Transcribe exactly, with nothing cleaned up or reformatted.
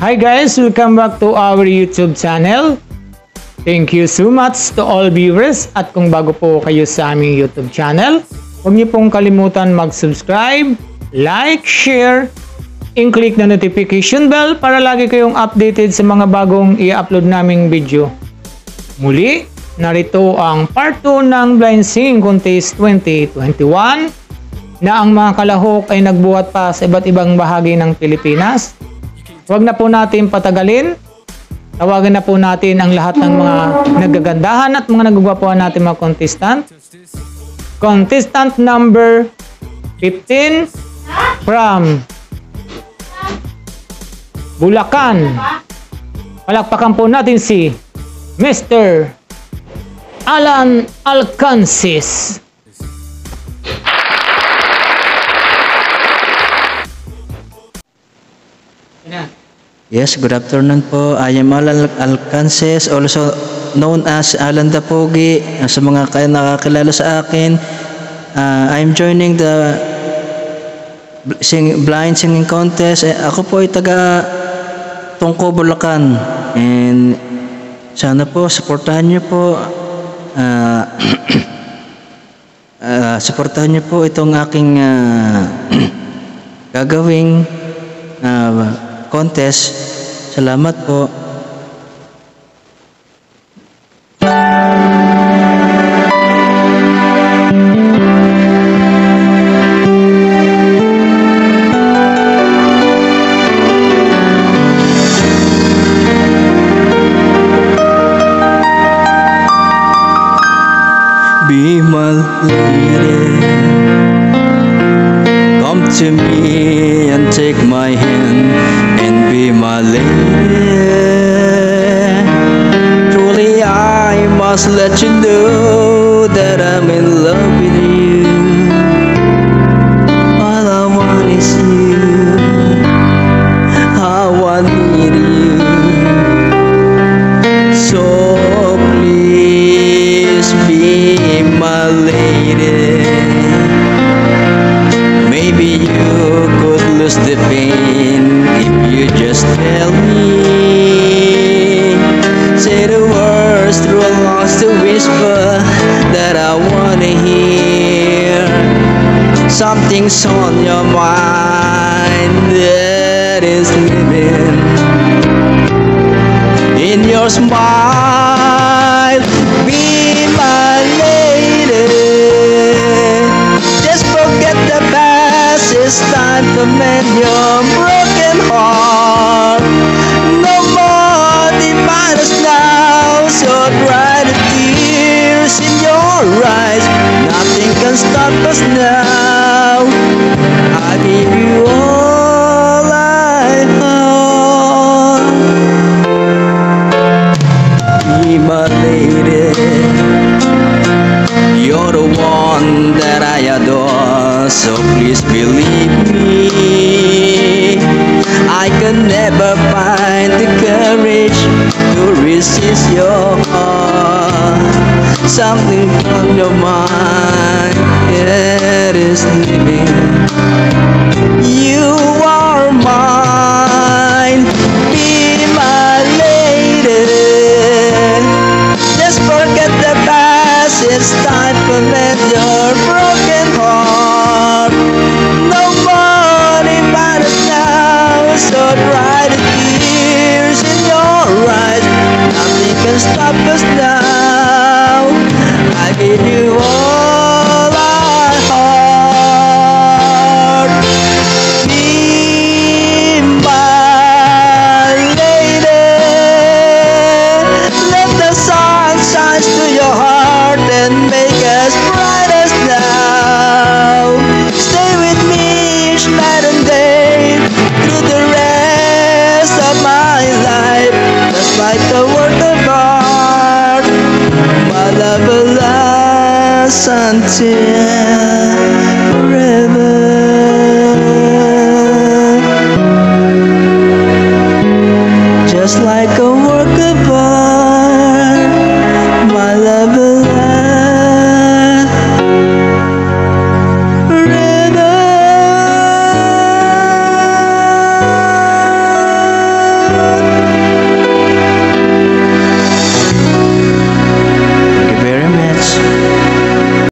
Hi guys, welcome back to our YouTube channel. Thank you so much to all viewers. At kung bago po kayo sa aming YouTube channel, huwag niyo pong kalimutan mag-subscribe, like, share, and click na notification bell para lagi kayong updated sa mga bagong i-upload naming video. Muli, narito ang part two ng Blind Singing Contest twenty twenty-one na ang mga kalahok ay nagbuhat pa sa iba't ibang bahagi ng Pilipinas. Huwag na po natin patagalin. Tawagan na po natin ang lahat ng mga nagagandahan at mga nagugwapuhan natin mga contestant. Contestant number fifteen from Bulacan. Palakpakan po natin si Mister Alan Alcances. Yes, good afternoon po. I am Alan Alcances, also known as Alan the Pogie. Sa mga kayo nakakilala sa akin, uh, I am joining the sing, Blind Singing Contest. Eh, ako po ay taga Tungko, Bulacan. And sana po, supportahan niyo po. Uh, uh, supportahan niyo po itong aking uh, gagawing uh, contest. Salamat po. Be my lady, come to me and take my hand. Be my lady, truly I must let you know that I'm in love with you. All I want is you, how I need you. So please be my lady, maybe you could lose the pain. You just tell me, say the words through a lost whisper that I wanna hear. Something's on your mind that is living in your smile. Be my lady, just forget the past, it's time to mend your broken heart. Stop us now, I give you all I know. Be my lady, you're the one that I adore. So please believe me, I can never find the courage to resist your heart. Something from your mind that is living. You are mine, be my lady. Just forget the past, it's time to mend your broken heart. Nobody matters now, so dry the tears in your eyes. Nothing can stop us now. Give you all my heart, be my lady. Let the sun shine to your heart and make us bright as now. Stay with me each night and day through the rest of my life. Just like the word of God, my love will love until forever. Just like a